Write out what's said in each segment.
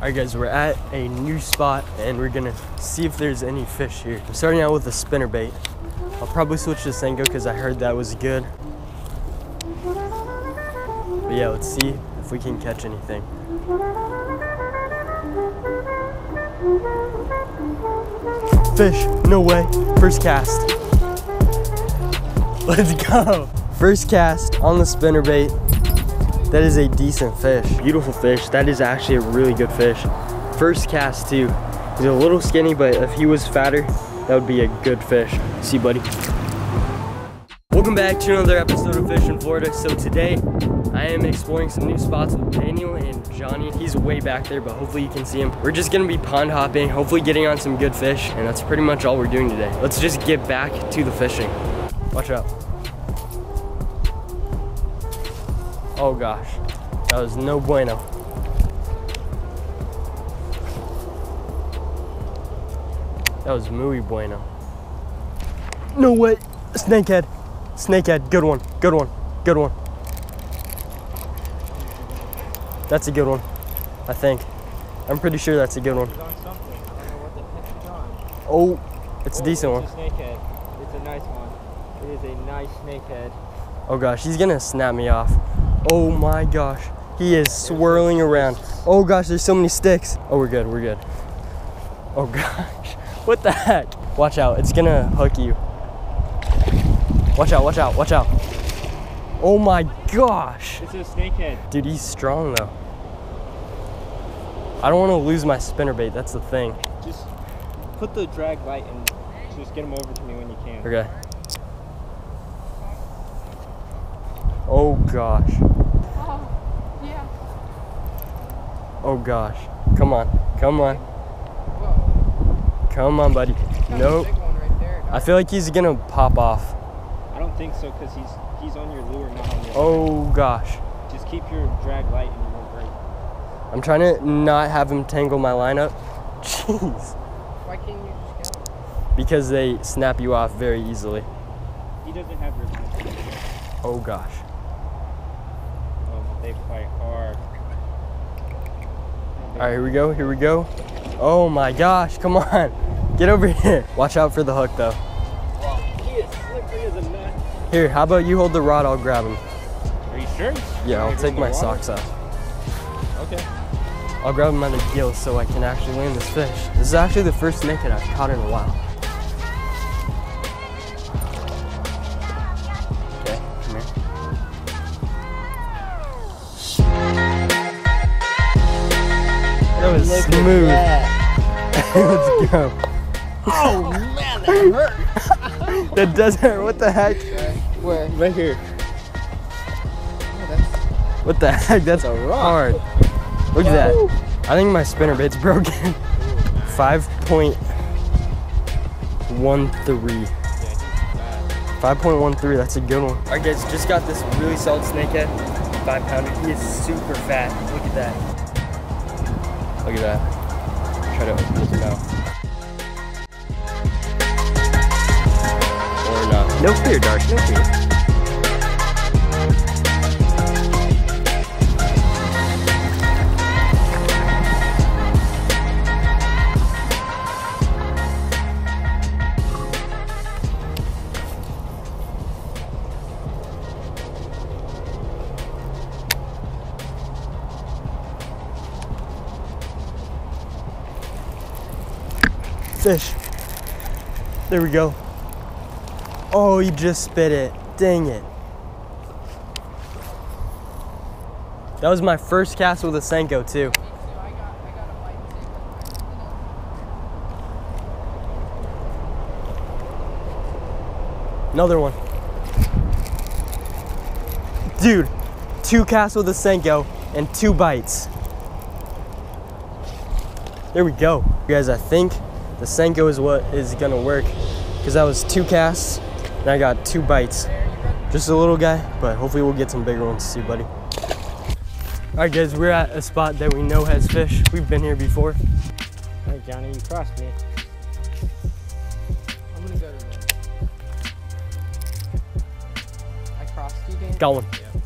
Alright guys, we're at a new spot and we're gonna see if there's any fish here. I'm starting out with a spinnerbait. I'll probably switch to Senko because I heard that was good. But yeah, let's see if we can catch anything. Fish, no way. First cast. Let's go. First cast on the spinnerbait. That is a decent fish. Beautiful fish. That is actually a really good fish. First cast too. He's a little skinny, but if he was fatter, that would be a good fish. See you, buddy. Welcome back to another episode of Fish in Florida. So today, I am exploring some new spots with Daniel and Johnny. He's way back there, but hopefully you can see him. We're just gonna be pond hopping, hopefully getting on some good fish, and that's pretty much all we're doing today. Let's just get back to the fishing. Watch out. Oh gosh, that was no bueno. That was muy bueno. No way, snakehead, snakehead, good one, good one, good one. That's a good one, I think. I'm pretty sure that's a good one. Oh, it's a decent one. It's a snakehead, it's a nice one. It is a nice snakehead. Oh gosh, he's gonna snap me off. Oh my gosh, he is swirling around. Oh gosh, there's so many sticks. Oh, we're good, we're good. Oh gosh, what the heck? Watch out, it's gonna hook you. Watch out, watch out, watch out. Oh my gosh. It's a snakehead. Dude, he's strong though. I don't wanna lose my spinnerbait, that's the thing. Just put the drag light and just get him over to me when you can. Okay. Oh gosh. Oh, yeah. Oh gosh. Come on. Come on. Whoa. Come on, buddy. Nope. Right there, I feel like he's gonna pop off. I don't think so because he's on your lure, not on your lure. Oh gosh. Just keep your drag light and you won't break. I'm trying to not have him tangle my line up. Jeez. Why can't you just get him? Because they snap you off very easily. He doesn't have your line. Oh gosh. They fight hard. All right, here we go, here we go. Oh my gosh, come on. Get over here. Watch out for the hook though. He is slippery as a nut. Here, how about you hold the rod, I'll grab him. Are you sure? Yeah, I'll take my socks off. Okay. I'll grab him by the gills so I can actually land this fish. This is actually the first snakehead I've caught in a while. That was smooth. That. Let's go. Oh man, that hurt. That does hurt. What the heck? Where? Right here. Oh, that's... What the heck? That's a rock. Hard. Look at that. I think my spinnerbait's broken. 5.13. 5.13. That's a good one. All right, guys. Just got this really solid snakehead, 5-pounder. He is super fat. Look at that. Look at that. Try to open his mouth. Or not. No fear, Dark. No fear. Fish. There we go. Oh, he just spit it. Dang it. That was my first cast with a Senko too. Another one. Dude, 2 casts with a Senko and 2 bites. There we go. You guys, I think the Senko is what is gonna work because that was 2 casts and I got 2 bites. Just a little guy, but hopefully we'll get some bigger ones to see, buddy. All right, guys, we're at a spot that we know has fish. We've been here before. All right, Johnny, you crossed me. I'm gonna go to the... I crossed you, Dan. Got one. Yeah.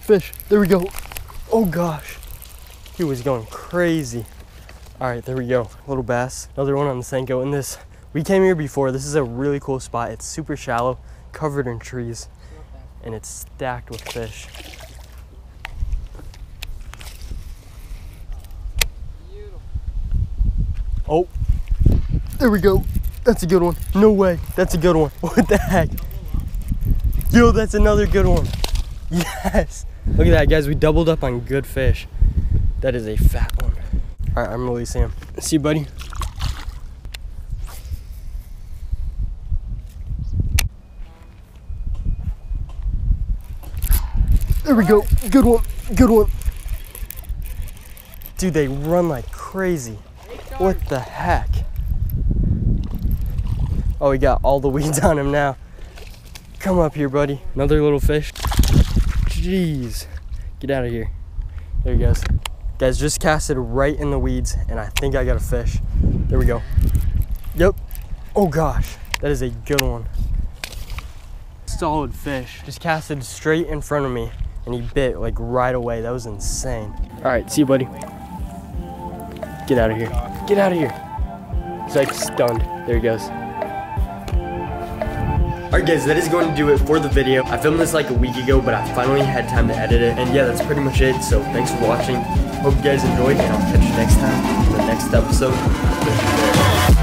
Fish, there we go. Oh gosh, he was going crazy. All right, there we go. Little bass, another one on the Senko. And this, we came here before. This is a really cool spot. It's super shallow, covered in trees, and it's stacked with fish. Oh, there we go. That's a good one. No way. That's a good one. What the heck? Yo, that's another good one. Yes. Look at that, guys. We doubled up on good fish. That is a fat one. All right, I'm releasing him. See you, buddy. There we go. Good one. Good one. Dude, they run like crazy. What the heck? Oh, he got all the weeds on him now. Come up here, buddy. Another little fish. Jeez. Get out of here. There he goes. Guys, just casted right in the weeds, and I think I got a fish. There we go. Yep. Oh, gosh. That is a good one. Solid fish. Just casted straight in front of me, and he bit like right away. That was insane. All right, see you, buddy. Get out of here. Get out of here. He's like stunned. There he goes. Alright guys, that is going to do it for the video. I filmed this like a week ago, but I finally had time to edit it. And yeah, that's pretty much it. So thanks for watching. Hope you guys enjoyed, and I'll catch you next time for the next episode.